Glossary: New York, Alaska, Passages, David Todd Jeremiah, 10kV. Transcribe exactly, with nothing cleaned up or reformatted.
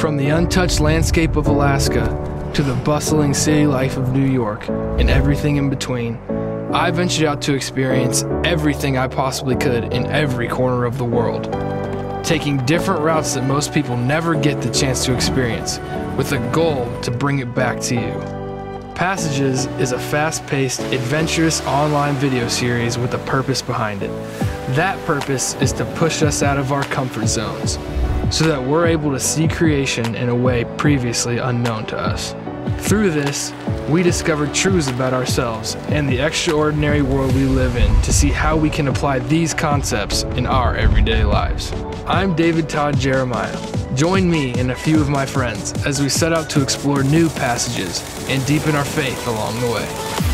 From the untouched landscape of Alaska to the bustling city life of New York and everything in between, I ventured out to experience everything I possibly could in every corner of the world, taking different routes that most people never get the chance to experience, with a goal to bring it back to you. Passages is a fast-paced, adventurous online video series with a purpose behind it. That purpose is to push us out of our comfort zones so that we're able to see creation in a way previously unknown to us. Through this, we discover truths about ourselves and the extraordinary world we live in to see how we can apply these concepts in our everyday lives. I'm David Todd Jeremiah. Join me and a few of my friends as we set out to explore new passages and deepen our faith along the way.